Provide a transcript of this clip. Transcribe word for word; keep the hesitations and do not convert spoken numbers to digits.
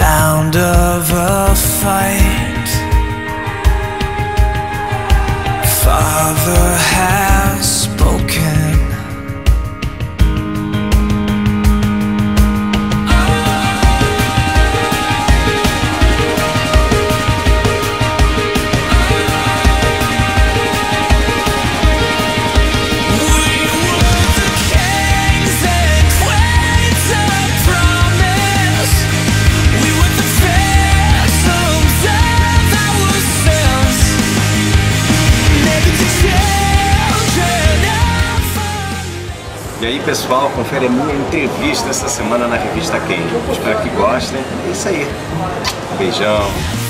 sound of a fight. Father has spoken. E aí pessoal, confere a minha entrevista essa semana na Revista QUEM. Espero que gostem. É isso aí. Beijão.